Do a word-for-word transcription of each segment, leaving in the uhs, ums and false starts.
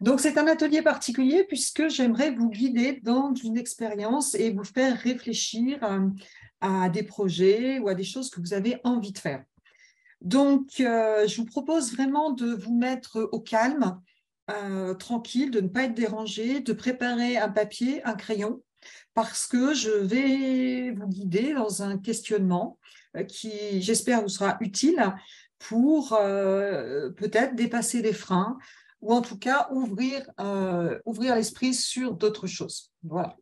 Donc, c'est un atelier particulier puisque j'aimerais vous guider dans une expérience et vous faire réfléchir à, à des projets ou à des choses que vous avez envie de faire. Donc, euh, je vous propose vraiment de vous mettre au calme, euh, tranquille, de ne pas être dérangé, de préparer un papier, un crayon, parce que je vais vous guider dans un questionnement qui, j'espère, vous sera utile pour euh, peut-être dépasser les freins ou en tout cas ouvrir, euh, ouvrir l'esprit sur d'autres choses. Voilà.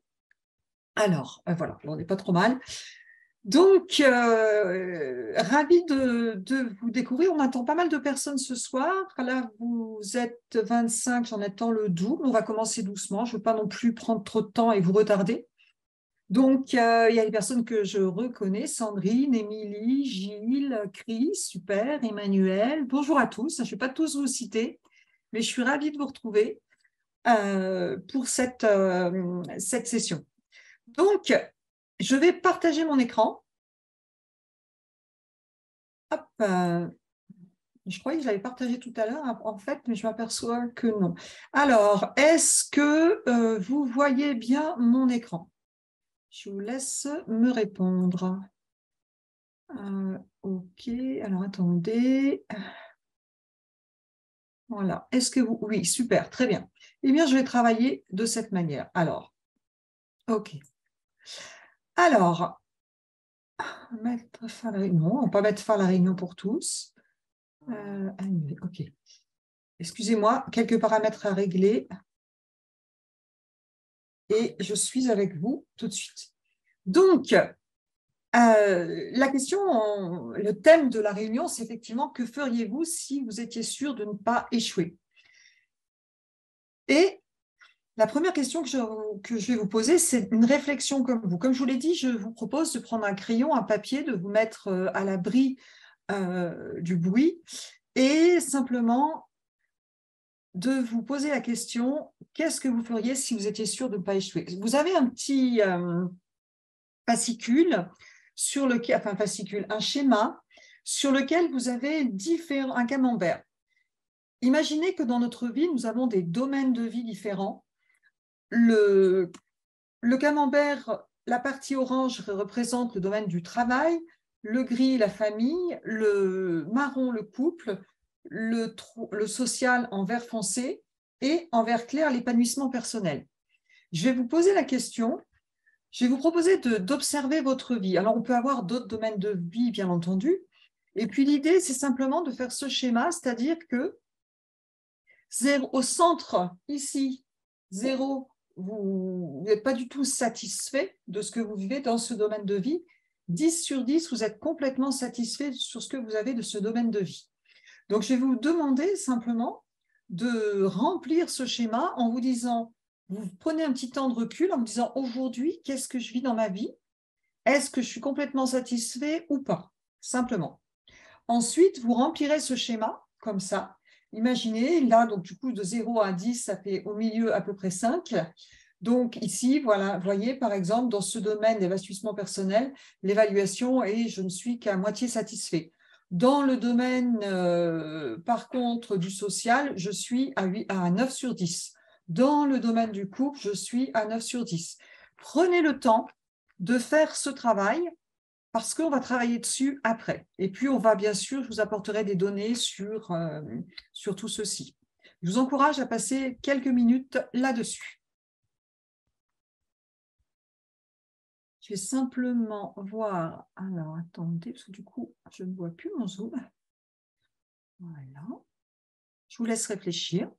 Alors, euh, voilà, on n'est pas trop mal. Donc, euh, ravi de, de vous découvrir. On attend pas mal de personnes ce soir. Là, vous êtes vingt-cinq, j'en attends le double. On va commencer doucement. Je ne veux pas non plus prendre trop de temps et vous retarder. Donc, euh, il y a des personnes que je reconnais, Sandrine, Émilie, Gilles, Chris, super, Emmanuel. Bonjour à tous. Je ne vais pas tous vous citer, mais je suis ravie de vous retrouver euh, pour cette, euh, cette session. Donc, je vais partager mon écran. Hop, euh, je croyais que je l'avais partagé tout à l'heure, en fait, mais je m'aperçois que non. Alors, est-ce que euh, vous voyez bien mon écran? Je vous laisse me répondre. Euh, ok, alors attendez. Voilà, est-ce que vous... Oui, super, très bien. Eh bien, je vais travailler de cette manière. Alors, ok. Alors, mettre fin à la réunion. On ne va pas mettre fin à la réunion pour tous. Euh, ok. Excusez-moi, quelques paramètres à régler. Et je suis avec vous tout de suite. Donc, euh, la question, on, le thème de la réunion, c'est effectivement que feriez-vous si vous étiez sûr de ne pas échouer? Et la première question que je, que je vais vous poser, c'est une réflexion comme vous. Comme je vous l'ai dit, je vous propose de prendre un crayon, un papier, de vous mettre à l'abri euh, du bruit et simplement de vous poser la question, qu'est-ce que vous feriez si vous étiez sûr de ne pas échouer? Vous avez un petit euh, fascicule, sur lequel, enfin fascicule, un schéma sur lequel vous avez différents, un camembert. Imaginez que dans notre vie, nous avons des domaines de vie différents. Le, le camembert, la partie orange représente le domaine du travail, le gris, la famille, le marron, le couple, le, le social en vert foncé et en vert clair, l'épanouissement personnel. Je vais vous poser la question, je vais vous proposer d'observer votre vie. Alors, on peut avoir d'autres domaines de vie, bien entendu. Et puis, l'idée, c'est simplement de faire ce schéma, c'est-à-dire que zéro, au centre, ici, zéro, vous n'êtes pas du tout satisfait de ce que vous vivez dans ce domaine de vie. dix sur dix, vous êtes complètement satisfait sur ce que vous avez de ce domaine de vie. Donc, je vais vous demander simplement de remplir ce schéma en vous disant, vous prenez un petit temps de recul en vous disant, aujourd'hui, qu'est-ce que je vis dans ma vie? Est-ce que je suis complètement satisfait ou pas? Simplement. Ensuite, vous remplirez ce schéma comme ça. Imaginez, là, donc du coup, de zéro à dix, ça fait au milieu à peu près cinq. Donc ici, voilà, vous voyez, par exemple, dans ce domaine d'évaluation personnelle, l'évaluation est « je ne suis qu'à moitié satisfait ». Dans le domaine, euh, par contre, du social, je suis à, huit, à neuf sur dix. Dans le domaine du couple, je suis à neuf sur dix. Prenez le temps de faire ce travail parce qu'on va travailler dessus après. Et puis, on va bien sûr, je vous apporterai des données sur, euh, sur tout ceci. Je vous encourage à passer quelques minutes là-dessus. Je vais simplement voir. Alors, attendez, parce que du coup, je ne vois plus mon zoom. Voilà. Je vous laisse réfléchir.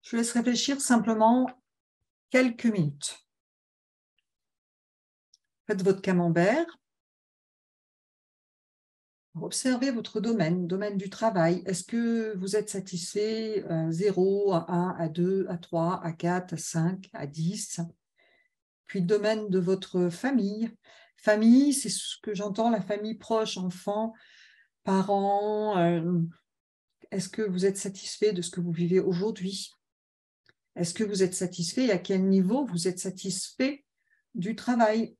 Je laisse réfléchir simplement quelques minutes. Faites votre camembert. Observez votre domaine, domaine du travail. Est-ce que vous êtes satisfait à zéro, à un, à deux, à trois, à quatre, à cinq, à dix? Puis le domaine de votre famille. Famille, c'est ce que j'entends, la famille proche, enfants, parents. Est-ce que vous êtes satisfait de ce que vous vivez aujourd'hui? Est-ce que vous êtes satisfait et à quel niveau vous êtes satisfait du travail,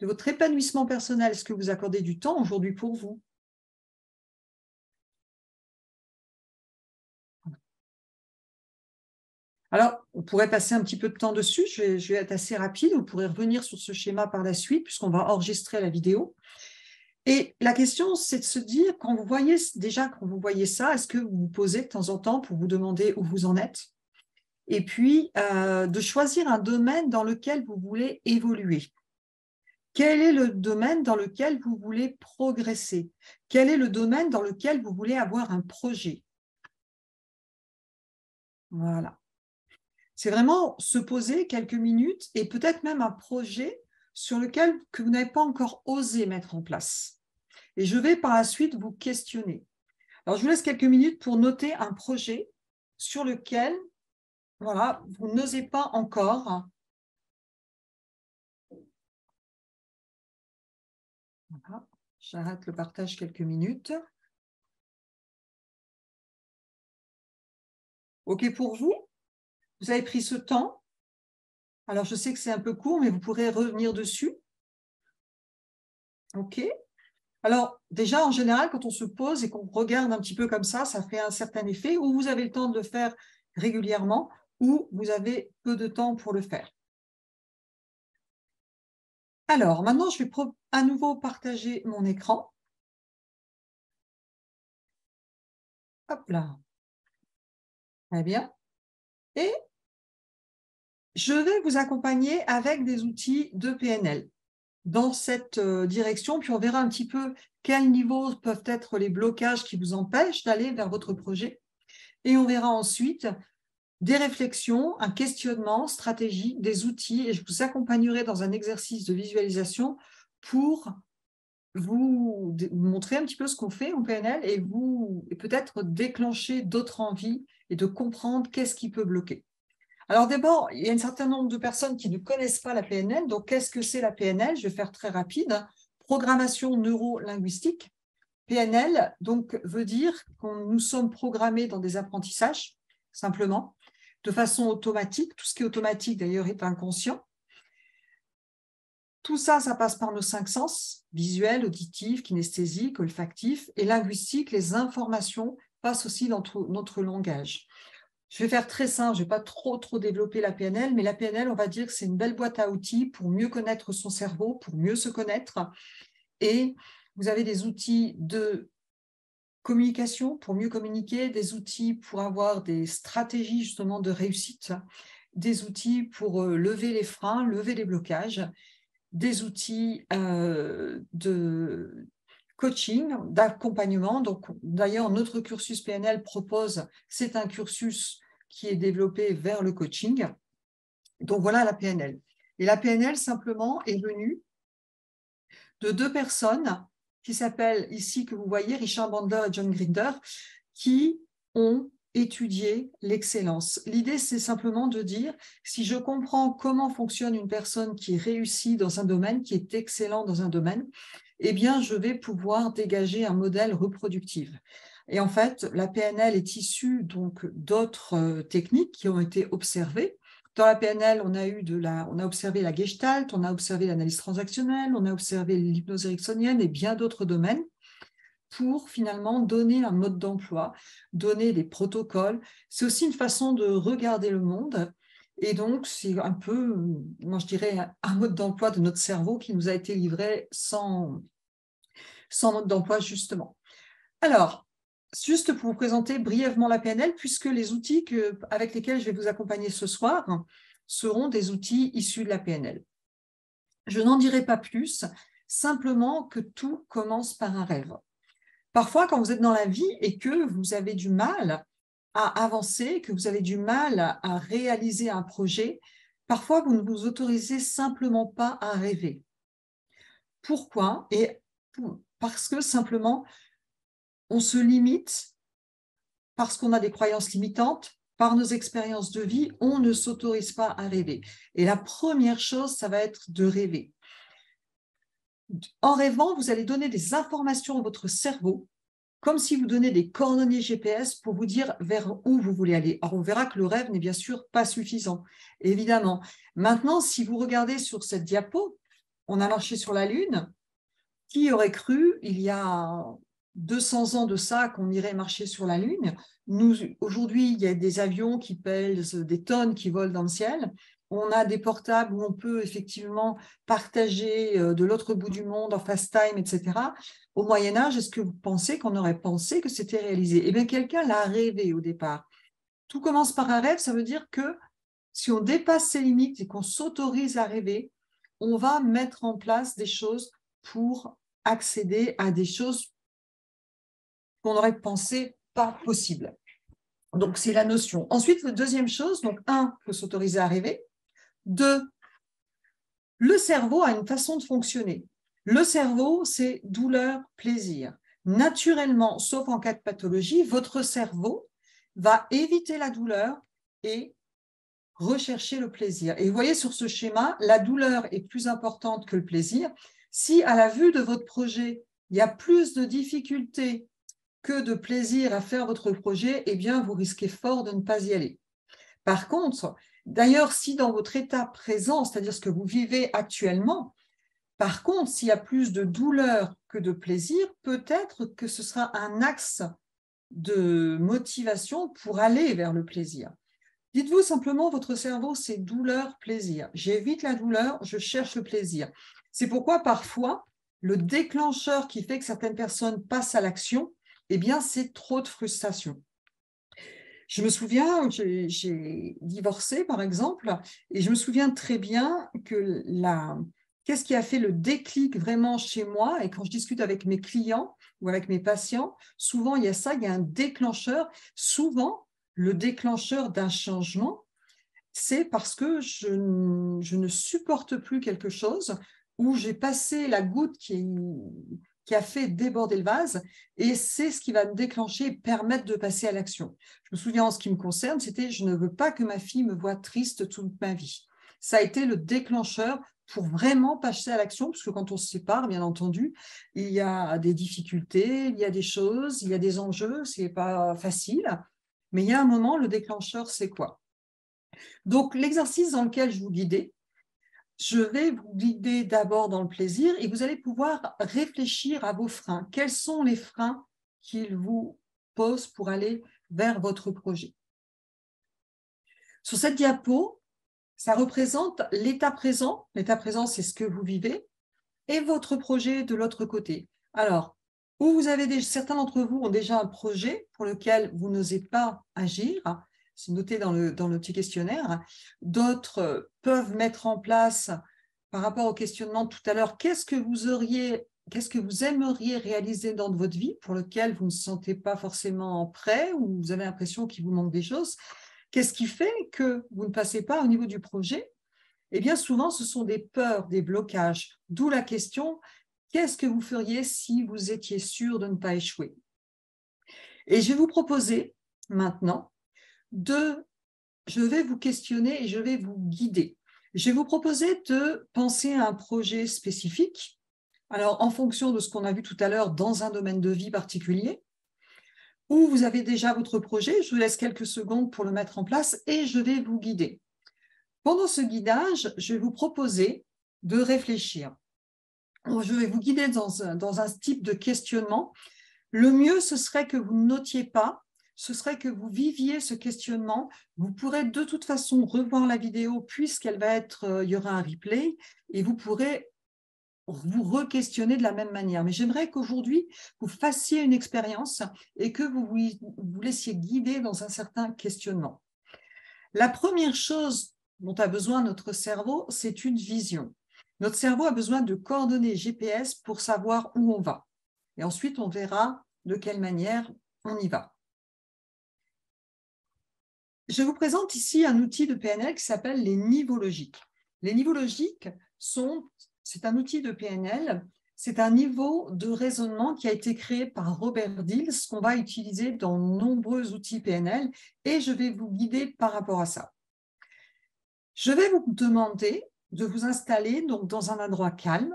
de votre épanouissement personnel? Est-ce que vous accordez du temps aujourd'hui pour vous? Alors, on pourrait passer un petit peu de temps dessus, je vais, je vais être assez rapide, vous pourrez revenir sur ce schéma par la suite puisqu'on va enregistrer la vidéo. Et la question, c'est de se dire, quand vous voyez déjà quand vous voyez ça, est-ce que vous vous posez de temps en temps pour vous demander où vous en êtes? Et puis, euh, de choisir un domaine dans lequel vous voulez évoluer. Quel est le domaine dans lequel vous voulez progresser? Quel est le domaine dans lequel vous voulez avoir un projet? Voilà. C'est vraiment se poser quelques minutes et peut-être même un projet sur lequel que vous n'avez pas encore osé mettre en place. Et je vais par la suite vous questionner. Alors, je vous laisse quelques minutes pour noter un projet sur lequel voilà, vous n'osez pas encore. Voilà. J'arrête le partage quelques minutes. OK pour vous? Vous avez pris ce temps? Alors, je sais que c'est un peu court, mais vous pourrez revenir dessus. OK. Alors, déjà, en général, quand on se pose et qu'on regarde un petit peu comme ça, ça fait un certain effet, ou vous avez le temps de le faire régulièrement, ou vous avez peu de temps pour le faire. Alors, maintenant, je vais à nouveau partager mon écran. Hop là. Très bien. Et je vais vous accompagner avec des outils de P N L dans cette direction, puis on verra un petit peu quels niveaux peuvent être les blocages qui vous empêchent d'aller vers votre projet. Et on verra ensuite des réflexions, un questionnement stratégique, des outils, et je vous accompagnerai dans un exercice de visualisation pour vous montrer un petit peu ce qu'on fait en P N L et, vous, et peut-être déclencher d'autres envies et de comprendre qu'est-ce qui peut bloquer. Alors d'abord, il y a un certain nombre de personnes qui ne connaissent pas la P N L. Donc, qu'est-ce que c'est la P N L? Je vais faire très rapide. Programmation neuro-linguistique. P N L, donc, veut dire que nous sommes programmés dans des apprentissages, simplement, de façon automatique. Tout ce qui est automatique, d'ailleurs, est inconscient. Tout ça, ça passe par nos cinq sens, visuel, auditif, kinesthésique, olfactif, et linguistique, les informations passent aussi dans tout notre langage. Je vais faire très simple, je ne vais pas trop, trop développer la P N L, mais la P N L, on va dire que c'est une belle boîte à outils pour mieux connaître son cerveau, pour mieux se connaître. Et vous avez des outils de communication pour mieux communiquer, des outils pour avoir des stratégies justement de réussite, des outils pour lever les freins, lever les blocages, des outils euh, de coaching, d'accompagnement. Donc, d'ailleurs, notre cursus P N L propose, c'est un cursus qui est développé vers le coaching. Donc, voilà la P N L. Et la P N L, simplement, est venue de deux personnes qui s'appellent ici, que vous voyez, Richard Bander et John Grinder, qui ont étudier l'excellence. L'idée, c'est simplement de dire, si je comprends comment fonctionne une personne qui réussit dans un domaine, qui est excellent dans un domaine, eh bien, je vais pouvoir dégager un modèle reproductif. Et en fait, la P N L est issue donc d'autres techniques qui ont été observées. Dans la P N L, on a eu de la, on a observé la Gestalt, on a observé l'analyse transactionnelle, on a observé l'hypnose ericksonienne et bien d'autres domaines, pour finalement donner un mode d'emploi, donner des protocoles. C'est aussi une façon de regarder le monde. Et donc, c'est un peu, moi je dirais, un mode d'emploi de notre cerveau qui nous a été livré sans, sans mode d'emploi, justement. Alors, juste pour vous présenter brièvement la P N L, puisque les outils que, avec lesquels je vais vous accompagner ce soir seront des outils issus de la P N L. Je n'en dirai pas plus, simplement que tout commence par un rêve. Parfois, quand vous êtes dans la vie et que vous avez du mal à avancer, que vous avez du mal à réaliser un projet, parfois vous ne vous autorisez simplement pas à rêver. Pourquoi? Et parce que simplement, on se limite, parce qu'on a des croyances limitantes, par nos expériences de vie, on ne s'autorise pas à rêver. Et la première chose, ça va être de rêver. En rêvant, vous allez donner des informations à votre cerveau comme si vous donnez des coordonnées G P S pour vous dire vers où vous voulez aller. Alors, on verra que le rêve n'est bien sûr pas suffisant, évidemment. Maintenant, si vous regardez sur cette diapo, on a marché sur la Lune. Qui aurait cru, il y a deux cents ans de ça, qu'on irait marcher sur la Lune? Nous, aujourd'hui, il y a des avions qui pèsent des tonnes, qui volent dans le ciel. On a des portables où on peut effectivement partager de l'autre bout du monde en FaceTime, et cetera. Au Moyen-Âge, est-ce que vous pensez qu'on aurait pensé que c'était réalisé? Eh bien, quelqu'un l'a rêvé au départ. Tout commence par un rêve, ça veut dire que si on dépasse ses limites et qu'on s'autorise à rêver, on va mettre en place des choses pour accéder à des choses qu'on aurait pensé pas possibles. Donc, c'est la notion. Ensuite, la deuxième chose, donc un, il faut s'autoriser à rêver. Deux, le cerveau a une façon de fonctionner. Le cerveau, c'est douleur, plaisir. Naturellement, sauf en cas de pathologie, votre cerveau va éviter la douleur et rechercher le plaisir. Et vous voyez sur ce schéma, la douleur est plus importante que le plaisir. Si à la vue de votre projet, il y a plus de difficultés que de plaisir à faire votre projet, eh bien, vous risquez fort de ne pas y aller. Par contre, d'ailleurs, si dans votre état présent, c'est-à-dire ce que vous vivez actuellement, par contre, s'il y a plus de douleur que de plaisir, peut-être que ce sera un axe de motivation pour aller vers le plaisir. Dites-vous simplement, votre cerveau, c'est douleur-plaisir. J'évite la douleur, je cherche le plaisir. C'est pourquoi parfois, le déclencheur qui fait que certaines personnes passent à l'action, eh bien, c'est trop de frustration. Je me souviens, j'ai divorcé par exemple, et je me souviens très bien que la, qu'est-ce qui a fait le déclic vraiment chez moi, et quand je discute avec mes clients ou avec mes patients, souvent il y a ça, il y a un déclencheur. Souvent, le déclencheur d'un changement, c'est parce que je, je ne supporte plus quelque chose, où j'ai passé la goutte qui est... qui a fait déborder le vase, et c'est ce qui va me déclencher et permettre de passer à l'action. Je me souviens, en ce qui me concerne, c'était « je ne veux pas que ma fille me voie triste toute ma vie ». Ça a été le déclencheur pour vraiment passer à l'action, parce que quand on se sépare, bien entendu, il y a des difficultés, il y a des choses, il y a des enjeux, ce n'est pas facile, mais il y a un moment, le déclencheur, c'est quoi? Donc, l'exercice dans lequel je vous guidais, je vais vous guider d'abord dans le plaisir et vous allez pouvoir réfléchir à vos freins. Quels sont les freins qu'ils vous posent pour aller vers votre projet? Sur cette diapo, ça représente l'état présent. L'état présent, c'est ce que vous vivez et votre projet de l'autre côté. Alors, où vous avez des, certains d'entre vous ont déjà un projet pour lequel vous n'osez pas agir. C'est noté dans le, dans le petit questionnaire. D'autres peuvent mettre en place, par rapport au questionnement tout à l'heure, qu'est-ce que vous auriez, qu'est-ce que vous aimeriez réaliser dans votre vie pour lequel vous ne vous sentez pas forcément prêt ou vous avez l'impression qu'il vous manque des choses. Qu'est-ce qui fait que vous ne passez pas au niveau du projet? Eh bien, souvent, ce sont des peurs, des blocages. D'où la question, qu'est-ce que vous feriez si vous étiez sûr de ne pas échouer? Et je vais vous proposer maintenant de, je vais vous questionner et je vais vous guider. Je vais vous proposer de penser à un projet spécifique, alors en fonction de ce qu'on a vu tout à l'heure dans un domaine de vie particulier, où vous avez déjà votre projet, je vous laisse quelques secondes pour le mettre en place et je vais vous guider. Pendant ce guidage, je vais vous proposer de réfléchir. Je vais vous guider dans un, dans un type de questionnement. Le mieux, ce serait que vous ne notiez pas, ce serait que vous viviez ce questionnement. Vous pourrez de toute façon revoir la vidéo puisqu'elle va être, euh, il y aura un replay et vous pourrez vous re-questionner de la même manière. Mais j'aimerais qu'aujourd'hui, vous fassiez une expérience et que vous vous laissiez guider dans un certain questionnement. La première chose dont a besoin notre cerveau, c'est une vision. Notre cerveau a besoin de coordonnées G P S pour savoir où on va. Et ensuite, on verra de quelle manière on y va. Je vous présente ici un outil de P N L qui s'appelle les niveaux logiques. Les niveaux logiques sont, c'est un outil de P N L, c'est un niveau de raisonnement qui a été créé par Robert Dilts, qu'on va utiliser dans nombreux outils P N L, et je vais vous guider par rapport à ça. Je vais vous demander de vous installer donc dans un endroit calme,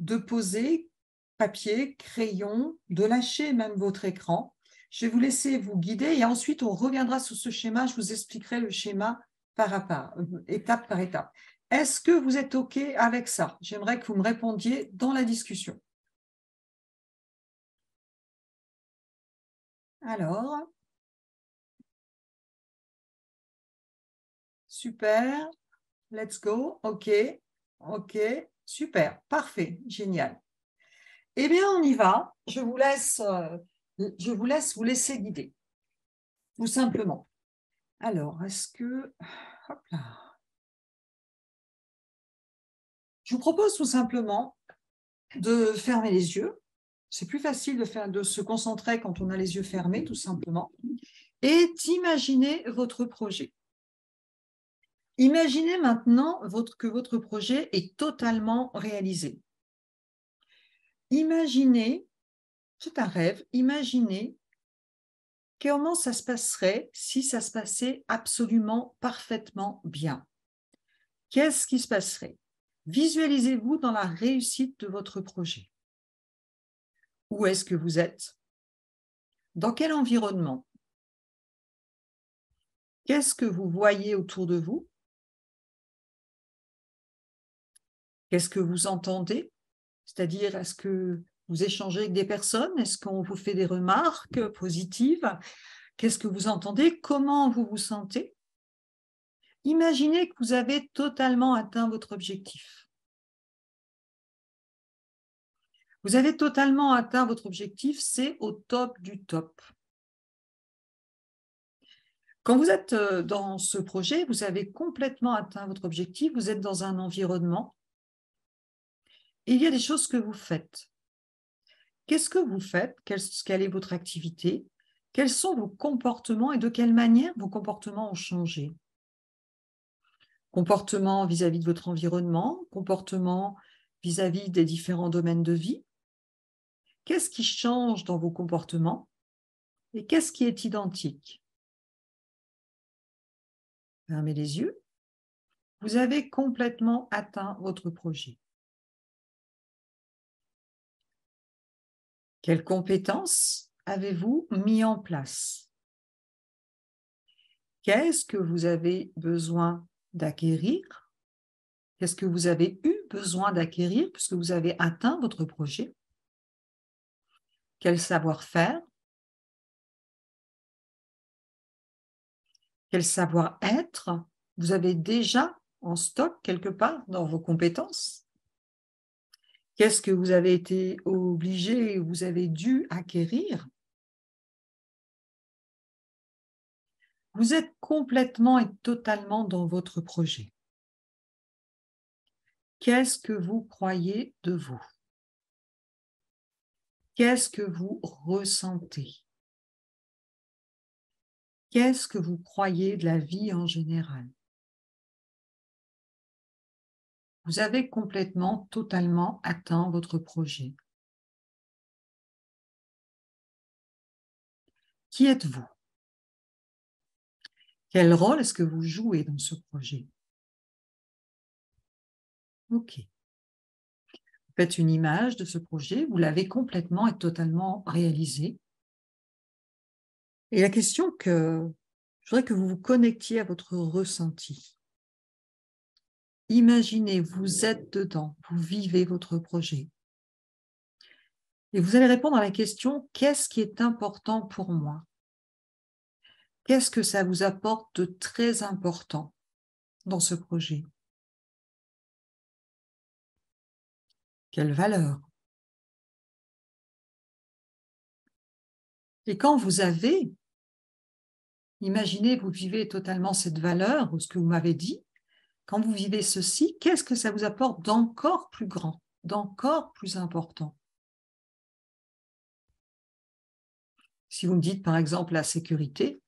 de poser papier, crayon, de lâcher même votre écran. Je vais vous laisser vous guider et ensuite on reviendra sur ce schéma, je vous expliquerai le schéma par à part, étape par étape. Est-ce que vous êtes OK avec ça? J'aimerais que vous me répondiez dans la discussion. Alors, super, let's go, OK, OK, super, parfait, génial. Eh bien, on y va, je vous laisse, je vous laisse vous laisser guider, tout simplement. Alors, est-ce que… Hop là. Je vous propose tout simplement de fermer les yeux. C'est plus facile de, faire, de se concentrer quand on a les yeux fermés, tout simplement. Et d'imaginer votre projet. Imaginez maintenant votre, que votre projet est totalement réalisé. Imaginez, c'est un rêve, imaginez comment ça se passerait si ça se passait absolument parfaitement bien. Qu'est-ce qui se passerait? Visualisez-vous dans la réussite de votre projet. Où est-ce que vous êtes? Dans quel environnement? Qu'est-ce que vous voyez autour de vous? Qu'est-ce que vous entendez? C'est-à-dire, est-ce que vous échangez avec des personnes? Est-ce qu'on vous fait des remarques positives? Qu'est-ce que vous entendez? Comment vous vous sentez? Imaginez que vous avez totalement atteint votre objectif. Vous avez totalement atteint votre objectif, c'est au top du top. Quand vous êtes dans ce projet, vous avez complètement atteint votre objectif, vous êtes dans un environnement. Et il y a des choses que vous faites. Qu'est-ce que vous faites? Quelle est votre activité? Quels sont vos comportements et de quelle manière vos comportements ont changé? Comportement vis-à-vis de votre environnement, comportement vis-à-vis des différents domaines de vie. Qu'est-ce qui change dans vos comportements et qu'est-ce qui est identique? Fermez les yeux. Vous avez complètement atteint votre projet. Quelles compétences avez-vous mis en place? Qu'est-ce que vous avez besoin d'acquérir? Qu'est-ce que vous avez eu besoin d'acquérir puisque vous avez atteint votre projet? Quel savoir-faire? Quel savoir-être vous avez déjà en stock quelque part dans vos compétences? Qu'est-ce que vous avez été obligé, vous avez dû acquérir? Vous êtes complètement et totalement dans votre projet. Qu'est-ce que vous croyez de vous? Qu'est-ce que vous ressentez? Qu'est-ce que vous croyez de la vie en général? Vous avez complètement, totalement atteint votre projet. Qui êtes-vous? Quel rôle est-ce que vous jouez dans ce projet? Ok. Vous faites une image de ce projet, vous l'avez complètement et totalement réalisé. Et la question que je voudrais que vous vous connectiez à votre ressenti. Imaginez, vous êtes dedans, vous vivez votre projet. Et vous allez répondre à la question, qu'est-ce qui est important pour moi? Qu'est-ce que ça vous apporte de très important dans ce projet? Quelle valeur? Et quand vous avez, imaginez, vous vivez totalement cette valeur, ou ce que vous m'avez dit, quand vous vivez ceci, qu'est-ce que ça vous apporte d'encore plus grand, d'encore plus important? Si vous me dites par exemple la sécurité,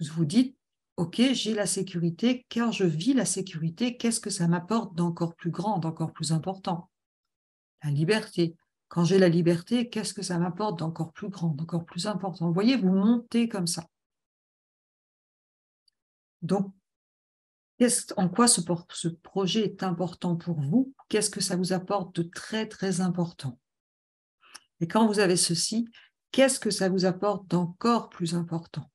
vous dites, ok, j'ai la sécurité, car je vis la sécurité, qu'est-ce que ça m'apporte d'encore plus grand, d'encore plus important? La liberté. Quand j'ai la liberté, qu'est-ce que ça m'apporte d'encore plus grand, d'encore plus important? Vous voyez, vous montez comme ça. Donc, en quoi ce, ce projet est important pour vous? Qu'est-ce que ça vous apporte de très, très important? Et quand vous avez ceci, qu'est-ce que ça vous apporte d'encore plus important?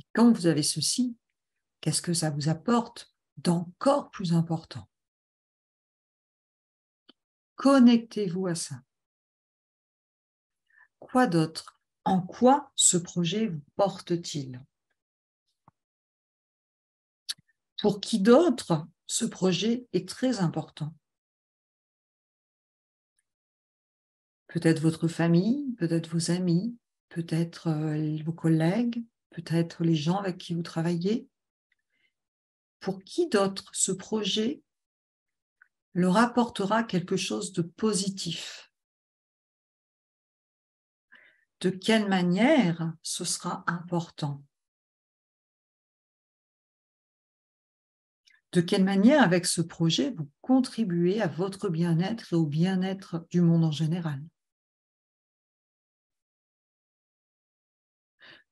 Et quand vous avez ceci, qu'est-ce que ça vous apporte d'encore plus important? Connectez-vous à ça. Quoi d'autre? En quoi ce projet vous porte-t-il? Pour qui d'autre, ce projet est très important? Peut-être votre famille, peut-être vos amis, peut-être vos collègues, peut-être les gens avec qui vous travaillez. Pour qui d'autre, ce projet leur apportera quelque chose de positif? De quelle manière ce sera important? De quelle manière, avec ce projet, vous contribuez à votre bien-être et au bien-être du monde en général?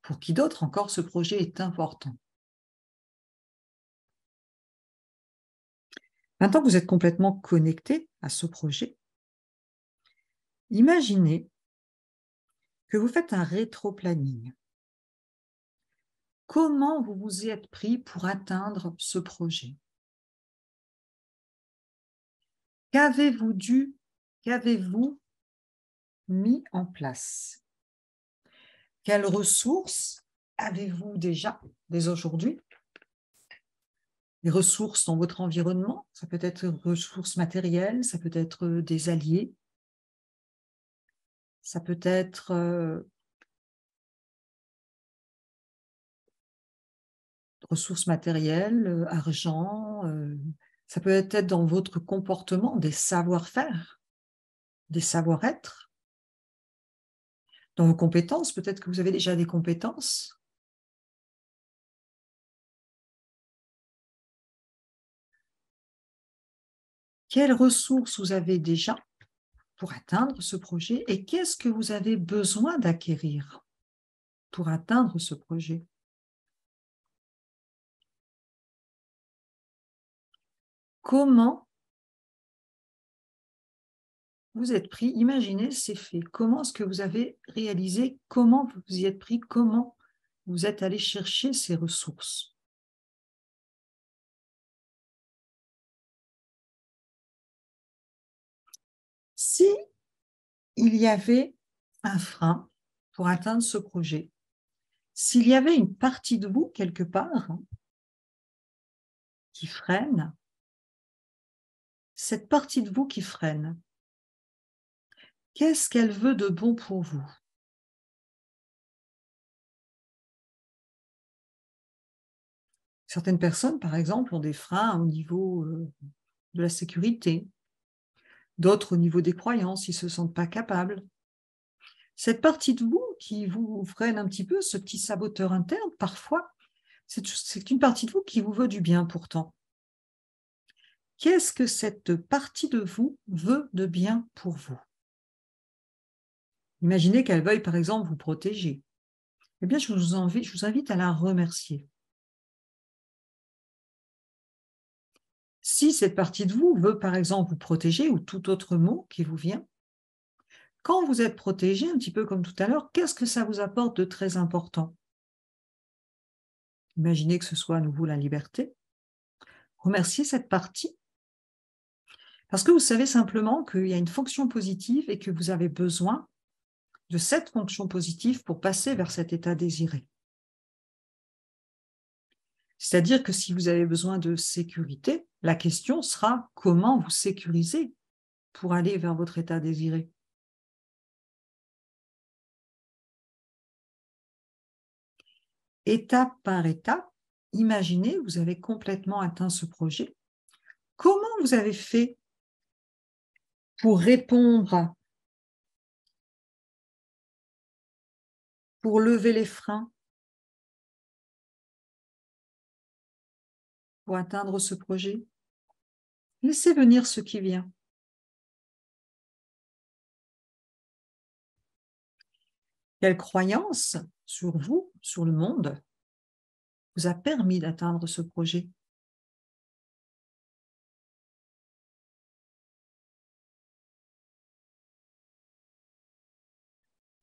Pour qui d'autre encore ce projet est important? Maintenant que vous êtes complètement connecté à ce projet, imaginez que vous faites un rétro-planning. Comment vous vous y êtes pris pour atteindre ce projet? Qu'avez-vous dû, qu'avez-vous mis en place? Quelles ressources avez-vous déjà dès aujourd'hui? Des ressources dans votre environnement, ça peut être des ressources matérielles, ça peut être des alliés, ça peut être euh, ressources matérielles, euh, argent, euh, ça peut être dans votre comportement des savoir-faire, des savoir-être, dans vos compétences, peut-être que vous avez déjà des compétences. Quelles ressources vous avez déjà pour atteindre ce projet et qu'est-ce que vous avez besoin d'acquérir pour atteindre ce projet? Comment vous êtes pris? Imaginez, c'est fait. Comment est-ce que vous avez réalisé? Comment vous y êtes pris? Comment vous êtes allé chercher ces ressources? Si il y avait un frein pour atteindre ce projet, s'il y avait une partie de vous quelque part hein, qui freine, cette partie de vous qui freine, qu'est-ce qu'elle veut de bon pour vous? Certaines personnes, par exemple, ont des freins au niveau de la sécurité. D'autres au niveau des croyances, ils ne se sentent pas capables. Cette partie de vous qui vous freine un petit peu, ce petit saboteur interne, parfois, c'est une partie de vous qui vous veut du bien pourtant. Qu'est-ce que cette partie de vous veut de bien pour vous? Imaginez qu'elle veuille par exemple vous protéger. Eh bien, je vous invite, je vous invite à la remercier. Si cette partie de vous veut par exemple vous protéger ou tout autre mot qui vous vient, quand vous êtes protégé, un petit peu comme tout à l'heure, qu'est-ce que ça vous apporte de très important? Imaginez que ce soit à nouveau la liberté. Remerciez cette partie parce que vous savez simplement qu'il y a une fonction positive et que vous avez besoin de cette fonction positive pour passer vers cet état désiré. C'est-à-dire que si vous avez besoin de sécurité, la question sera comment vous sécuriser pour aller vers votre état désiré. Étape par étape, imaginez, vous avez complètement atteint ce projet. Comment vous avez fait pour répondre, pour lever les freins, pour atteindre ce projet? Laissez venir ce qui vient. Quelle croyance sur vous, sur le monde, vous a permis d'atteindre ce projet?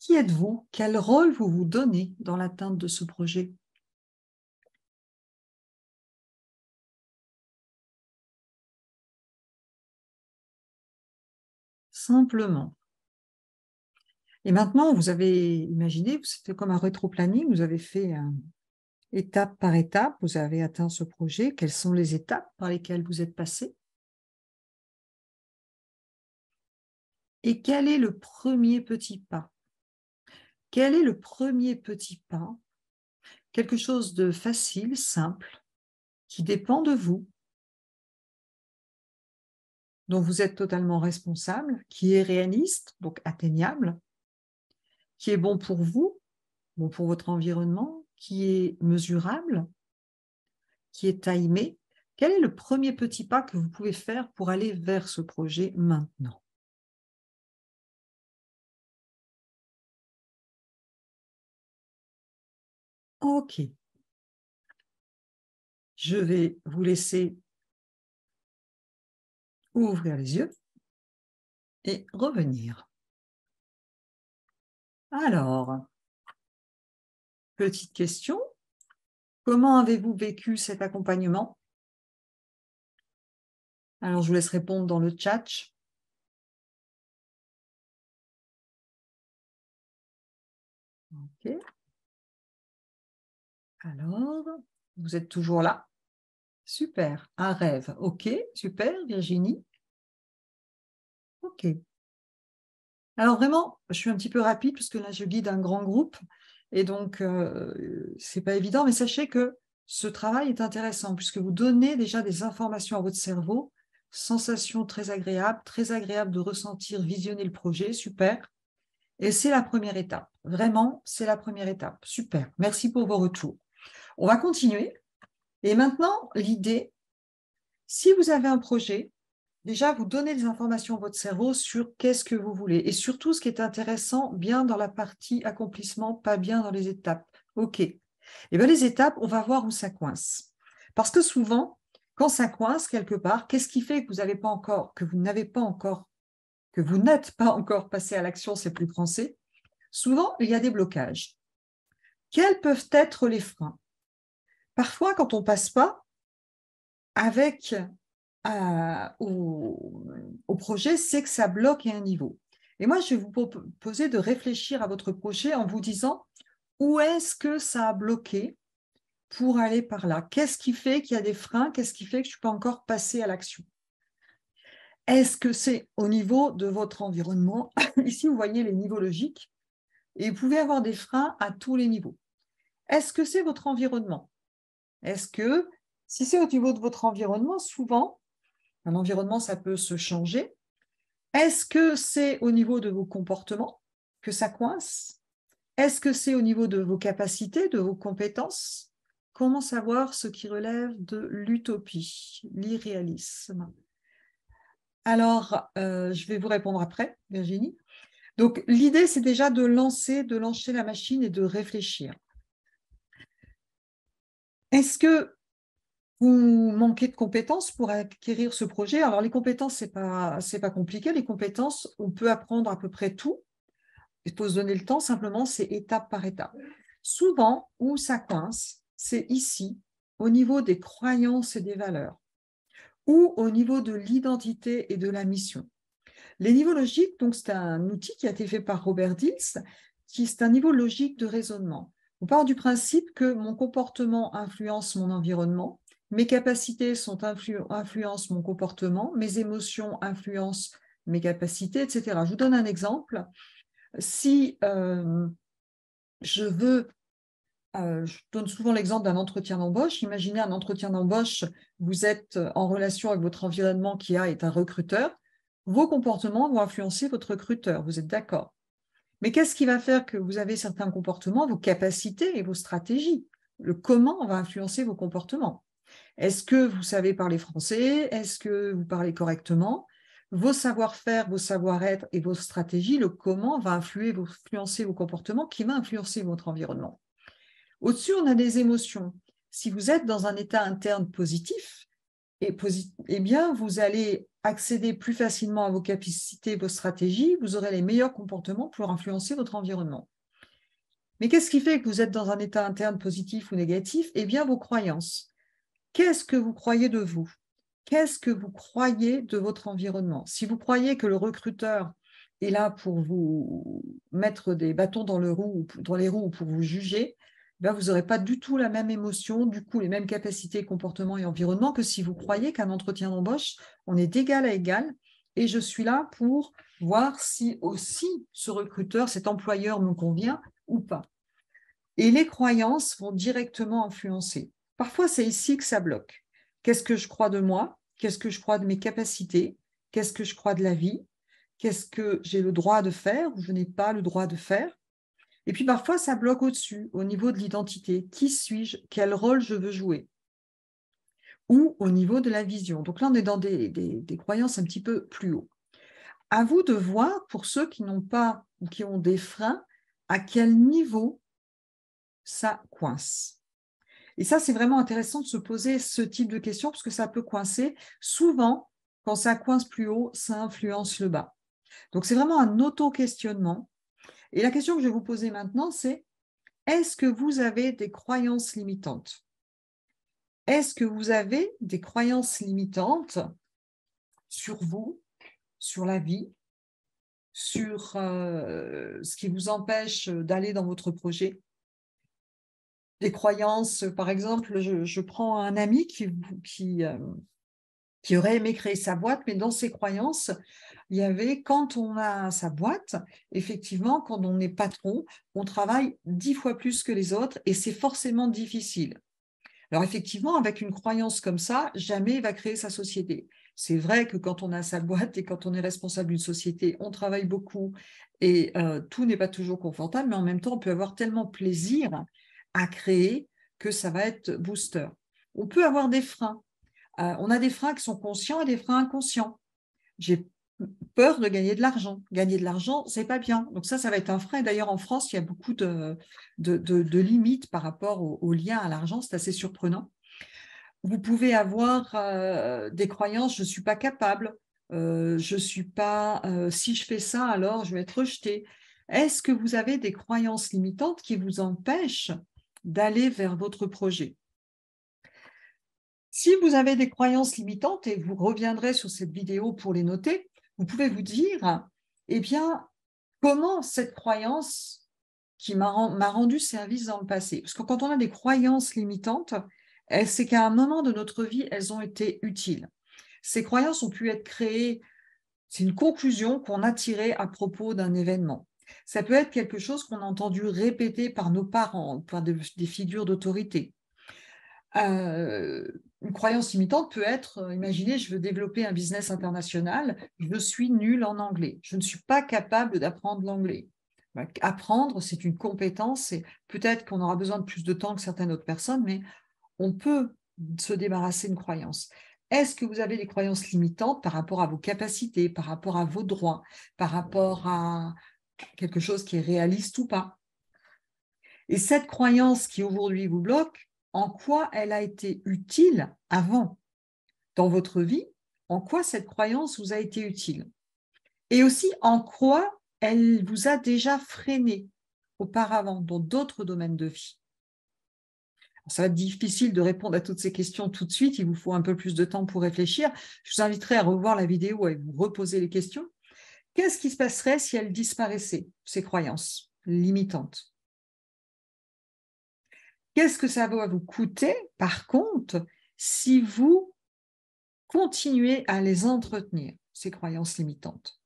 Qui êtes-vous? Quel rôle vous vous donnez dans l'atteinte de ce projet? Simplement. Et maintenant, vous avez imaginé, c'était comme un rétro-planning, vous avez fait euh, étape par étape, vous avez atteint ce projet, quelles sont les étapes par lesquelles vous êtes passé? Et quel est le premier petit pas? Quel est le premier petit pas? Quelque chose de facile, simple, qui dépend de vous, dont vous êtes totalement responsable, qui est réaliste, donc atteignable, qui est bon pour vous, bon pour votre environnement, qui est mesurable, qui est timé. Quel est le premier petit pas que vous pouvez faire pour aller vers ce projet maintenant? Ok. Je vais vous laisser ouvrir les yeux et revenir. Alors, petite question, comment avez-vous vécu cet accompagnement? Alors, je vous laisse répondre dans le chat. Ok. Alors, vous êtes toujours là? Super, un rêve. Ok, super, Virginie. Ok. Alors vraiment, je suis un petit peu rapide parce que là, je guide un grand groupe et donc, euh, ce n'est pas évident, mais sachez que ce travail est intéressant puisque vous donnez déjà des informations à votre cerveau, sensations très agréables, très agréables de ressentir, visionner le projet, super. Et c'est la première étape. Vraiment, c'est la première étape. Super, merci pour vos retours. On va continuer. Et maintenant, l'idée, si vous avez un projet, déjà, vous donnez des informations à votre cerveau sur qu'est-ce que vous voulez. Et surtout, ce qui est intéressant, bien dans la partie accomplissement, pas bien dans les étapes. OK. Et bien, les étapes, on va voir où ça coince. Parce que souvent, quand ça coince quelque part, qu'est-ce qui fait que vous n'avez pas encore, que vous n'avez pas encore, que vous n'êtes pas encore passé à l'action, c'est plus français. Souvent, il y a des blocages. Quels peuvent être les freins? Parfois, quand on ne passe pas avec, euh, au, au projet, c'est que ça bloque à un niveau. Et moi, je vais vous proposer de réfléchir à votre projet en vous disant où est-ce que ça a bloqué pour aller par là? Qu'est-ce qui fait qu'il y a des freins? Qu'est-ce qui fait que je ne suis pas encore passée à l'action? Est-ce que c'est au niveau de votre environnement? Ici, vous voyez les niveaux logiques et vous pouvez avoir des freins à tous les niveaux. Est-ce que c'est votre environnement? Est-ce que, si c'est au niveau de votre environnement, souvent, un environnement, ça peut se changer. Est-ce que c'est au niveau de vos comportements que ça coince? Est-ce que c'est au niveau de vos capacités, de vos compétences? Comment savoir ce qui relève de l'utopie, l'irréalisme? Alors, euh, je vais vous répondre après, Virginie. Donc, l'idée, c'est déjà de lancer, de lancer la machine et de réfléchir. Est-ce que vous manquez de compétences pour acquérir ce projet? Alors, les compétences, ce n'est pas, c'est pas compliqué. Les compétences, on peut apprendre à peu près tout. Il faut se donner le temps, simplement, c'est étape par étape. Souvent, où ça coince, c'est ici, au niveau des croyances et des valeurs, ou au niveau de l'identité et de la mission. Les niveaux logiques, donc, c'est un outil qui a été fait par Robert Dilts, qui est un niveau logique de raisonnement. On part du principe que mon comportement influence mon environnement, mes capacités sont influ influencent mon comportement, mes émotions influencent mes capacités, et cetera. Je vous donne un exemple. Si euh, je veux, euh, je donne souvent l'exemple d'un entretien d'embauche. Imaginez un entretien d'embauche, vous êtes en relation avec votre environnement qui a, est un recruteur. Vos comportements vont influencer votre recruteur, vous êtes d'accord? Mais qu'est-ce qui va faire que vous avez certains comportements, vos capacités et vos stratégies? Le comment va influencer vos comportements? Est-ce que vous savez parler français? Est-ce que vous parlez correctement? Vos savoir-faire, vos savoir-être et vos stratégies, le comment va influer, influencer vos comportements qui va influencer votre environnement. Au-dessus, on a des émotions. Si vous êtes dans un état interne positif et, et bien, vous allez accéder plus facilement à vos capacités, vos stratégies, vous aurez les meilleurs comportements pour influencer votre environnement. Mais qu'est-ce qui fait que vous êtes dans un état interne positif ou négatif? Eh bien, vos croyances. Qu'est-ce que vous croyez de vous? Qu'est-ce que vous croyez de votre environnement? Si vous croyez que le recruteur est là pour vous mettre des bâtons dans, le roue, dans les roues ou pour vous juger, ben vous n'aurez pas du tout la même émotion, du coup les mêmes capacités, comportements et environnement que si vous croyez qu'un entretien d'embauche, on est d'égal à égal et je suis là pour voir si aussi ce recruteur, cet employeur me convient ou pas. Et les croyances vont directement influencer. Parfois, c'est ici que ça bloque. Qu'est-ce que je crois de moi? Qu'est-ce que je crois de mes capacités? Qu'est-ce que je crois de la vie? Qu'est-ce que j'ai le droit de faire ou je n'ai pas le droit de faire? Et puis parfois, ça bloque au-dessus, au niveau de l'identité. Qui suis-je? Quel rôle je veux jouer? Ou au niveau de la vision. Donc là, on est dans des, des, des croyances un petit peu plus haut. À vous de voir, pour ceux qui n'ont pas ou qui ont des freins, à quel niveau ça coince. Et ça, c'est vraiment intéressant de se poser ce type de questions parce que ça peut coincer. Souvent, quand ça coince plus haut, ça influence le bas. Donc, c'est vraiment un auto-questionnement. Et la question que je vais vous poser maintenant, c'est est-ce que vous avez des croyances limitantes? Est-ce que vous avez des croyances limitantes sur vous, sur la vie, sur euh, ce qui vous empêche d'aller dans votre projet? Des croyances, par exemple, je, je prends un ami qui, qui, euh, qui aurait aimé créer sa boîte, mais dans ses croyances, il y avait quand on a sa boîte, effectivement, quand on est patron, on travaille dix fois plus que les autres et c'est forcément difficile. Alors effectivement, avec une croyance comme ça, jamais il va créer sa société. C'est vrai que quand on a sa boîte et quand on est responsable d'une société, on travaille beaucoup et euh, tout n'est pas toujours confortable, mais en même temps, on peut avoir tellement plaisir à créer que ça va être booster. On peut avoir des freins. Euh, on a des freins qui sont conscients et des freins inconscients. J'ai peur de gagner de l'argent. Gagner de l'argent, c'est pas bien. Donc ça, ça va être un frein. D'ailleurs, en France, il y a beaucoup de, de, de, de limites par rapport au, au lien à l'argent. C'est assez surprenant. Vous pouvez avoir euh, des croyances, je ne suis pas capable, euh, je suis pas, euh, si je fais ça, alors je vais être rejetée. Est-ce que vous avez des croyances limitantes qui vous empêchent d'aller vers votre projet? Si vous avez des croyances limitantes, et vous reviendrez sur cette vidéo pour les noter, vous pouvez vous dire, eh bien, comment cette croyance qui m'a rendu service dans le passé? Parce que quand on a des croyances limitantes, c'est qu'à un moment de notre vie, elles ont été utiles. Ces croyances ont pu être créées, c'est une conclusion qu'on a tirée à propos d'un événement. Ça peut être quelque chose qu'on a entendu répéter par nos parents, par des, des figures d'autorité. Euh, une croyance limitante peut être, imaginez, je veux développer un business international, je suis nulle en anglais, je ne suis pas capable d'apprendre l'anglais. Apprendre, c'est une compétence, et peut-être qu'on aura besoin de plus de temps que certaines autres personnes, mais on peut se débarrasser d'une croyance. Est-ce que vous avez des croyances limitantes par rapport à vos capacités, par rapport à vos droits, par rapport à quelque chose qui est réaliste ou pas? Et cette croyance qui aujourd'hui vous bloque, en quoi elle a été utile avant dans votre vie? En quoi cette croyance vous a été utile? Et aussi, en quoi elle vous a déjà freiné auparavant dans d'autres domaines de vie? Ça va être difficile de répondre à toutes ces questions tout de suite, il vous faut un peu plus de temps pour réfléchir. Je vous inviterai à revoir la vidéo et vous reposer les questions. Qu'est-ce qui se passerait si elles disparaissaient, ces croyances limitantes? Qu'est-ce que ça va vous coûter, par contre, si vous continuez à les entretenir, ces croyances limitantes?